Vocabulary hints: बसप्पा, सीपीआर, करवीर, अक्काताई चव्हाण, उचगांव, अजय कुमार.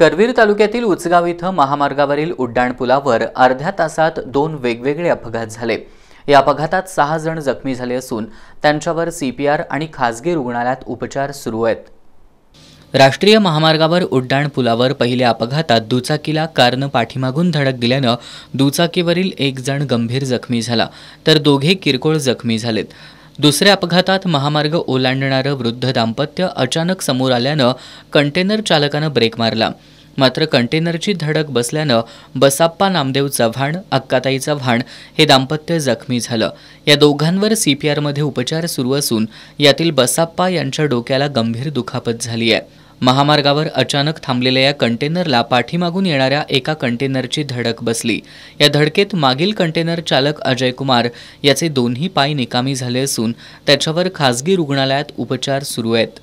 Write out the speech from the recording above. करवीर तालुक्यातील उचगांव इथं महामार्गावरील उड्डाणपुलावर अर्ध्या तासात दोन वेगवेगळे अपघात झाले। या अपघातात 6 जण जखमी झाले असून त्यांच्यावर सीपीआर आणि खासगी रुग्णालयात उपचार सुरू आहेत। राष्ट्रीय महामार्गावर उड्डाणपुलावर पहिल्या अपघातात दुचाकीला कारने पाठीमागून धडक दिल्याने दुचाकीवरील एक जण गंभीर जखमी झाला तर दोघे किरकोळ जखमी झालेत। दुसऱ्या अपघातात महामार्ग ओलांडणारे वृद्ध दाम्पत्य अचानक समोर आल्याने कंटेनर चालकाने ब्रेक मारला, मात्र कंटेनरची धडक बसल्याने बसप्पा नामदेव चव्हाण अक्काताई चव्हाण हे दाम्पत्य जखमी झालं। या दोघांवर सीपीआर मध्ये उपचार सुरू असून यातील बसप्पा यांच्या डोक्याला गंभीर दुखापत झाली आहे। महामार्गावर अचानक थांबलेल्या या कंटेनरला पाठीमागून येणाऱ्या एका कंटेनरची धडक बसली। या धडकेत मागील कंटेनर चालक अजय कुमार याचे दोन्ही पाय निकामी झाले असून त्याच्यावर खासगी रुग्णालयात उपचार सुरू आहेत।